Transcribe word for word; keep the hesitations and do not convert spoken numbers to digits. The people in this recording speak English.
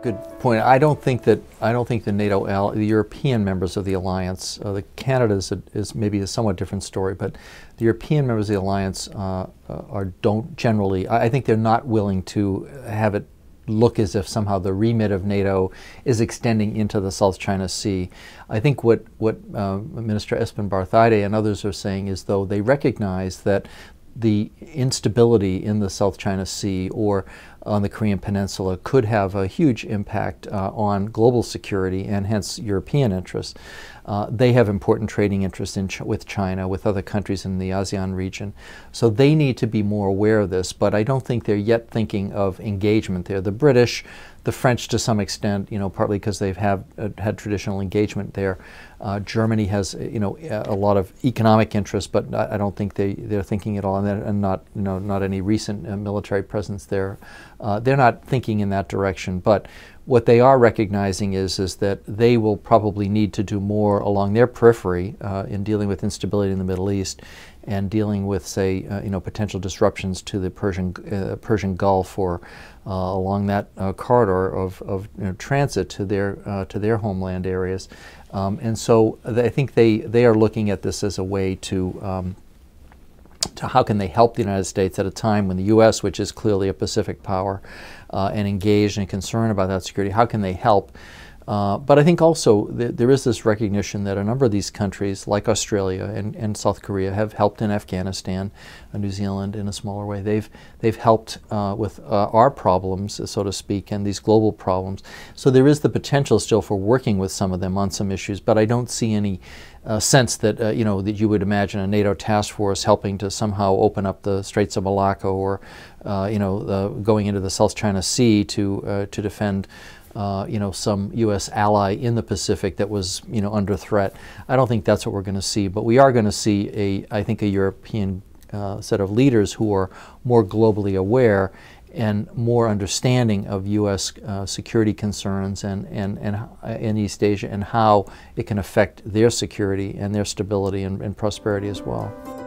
Good point. I don't think that I don't think the NATO, al the European members of the alliance, uh, the Canada is, a, is maybe a somewhat different story, but the European members of the alliance uh, are don't generally. I, I think they're not willing to have it look as if somehow the remit of NATO is extending into the South China Sea. I think what what uh, Minister Espen Barth Eide and others are saying is though they recognize that the instability in the South China Sea or on the Korean Peninsula could have a huge impact uh, on global security and hence European interests. Uh, they have important trading interests in Ch with China, with other countries in the ASEAN region. So they need to be more aware of this, but I don't think they're yet thinking of engagement there. The British, the French to some extent, you know, partly because they've have, uh, had traditional engagement there. Uh, Germany has, you know, a lot of economic interest, but I don't think they, they're thinking at all, and, and not, you know, not any recent uh, military presence there. Uh, they're not thinking in that direction, but what they are recognizing is, is that they will probably need to do more along their periphery uh, in dealing with instability in the Middle East and dealing with, say, uh, you know, potential disruptions to the Persian, uh, Persian Gulf or uh, along that uh, corridor of, of you know, transit to their, uh, to their homeland areas. Um, and so I think they, they are looking at this as a way to um, to how can they help the United States at a time when the U S, which is clearly a Pacific power uh, and engaged and concerned about that security, how can they help? Uh, but I think also th there is this recognition that a number of these countries, like Australia and, and South Korea, have helped in Afghanistan and New Zealand in a smaller way. They've, they've helped uh, with uh, our problems, so to speak, and these global problems. So there is the potential still for working with some of them on some issues, but I don't see any Uh, sense that uh, you know that you would imagine a NATO task force helping to somehow open up the Straits of Malacca or uh, you know uh, going into the South China Sea to uh, to defend uh, you know some U S ally in the Pacific that was you know under threat. I don't think that's what we're going to see, but we are going to see a I think a European uh, set of leaders who are more globally aware and more understanding of U S uh, security concerns and and and in East Asia and how it can affect their security and their stability and, and prosperity as well.